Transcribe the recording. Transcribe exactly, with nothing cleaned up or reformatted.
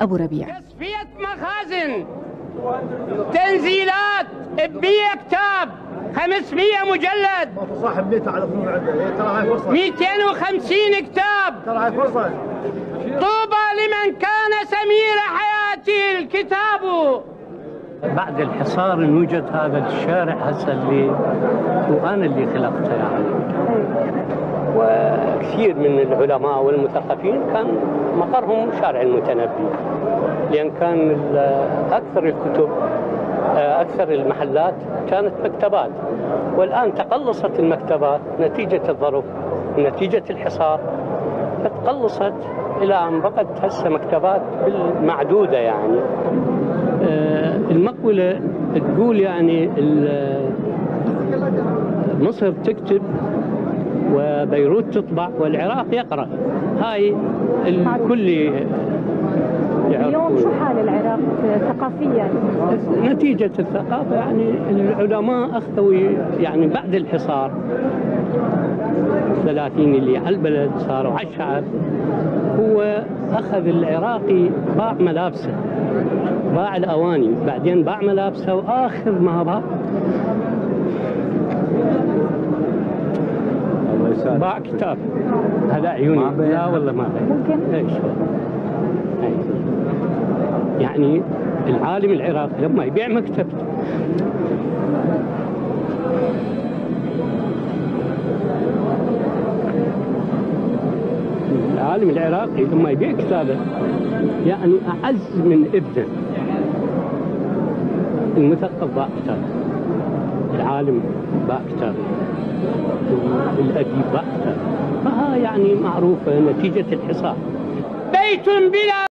أبو ربيع. تصفية مخازن، تنزيلات، بيع كتاب خمسمية مجلد، صاحب بيته على فنون عندها ترى هاي فرصة، مئتين وخمسين كتاب ترى هاي فرصة. طوبى لمن كان سمير حياته الكتاب. بعد الحصار يوجد هذا الشارع هسه اللي وانا اللي خلقته يعني، وكثير من العلماء والمثقفين كان مقرهم شارع المتنبي، لان كان اكثر الكتب اكثر المحلات كانت مكتبات، والان تقلصت المكتبات نتيجه الظروف ونتيجه الحصار، فتقلصت الى ان بقت هسه مكتبات بالمعدوده يعني. المقولة تقول يعني مصر تكتب وبيروت تطبع والعراق يقرأ، هاي الكل يعرفون. اليوم شو حال العراق ثقافيا؟ نتيجة الثقافة يعني العلماء أخذوا يعني بعد الحصار ثلاثين اللي على البلد صاروا على الشعب، هو أخذ العراقي باع ملابسه، باع الأواني، بعدين باع ملابسه، وآخر ما باع باع كتاب. هذا عيوني لا والله ما باع. ممكن؟ يعني العالم العراقي لما يبيع مكتبته العالم العراقي لما يبيع كتابه يعني اعز من ابنه. المثقف باع كتابه، العالم باع كتابه، الاديب باع كتابه، فها يعني معروفه نتيجه الحصار. بيت بلا